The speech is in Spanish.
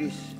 English.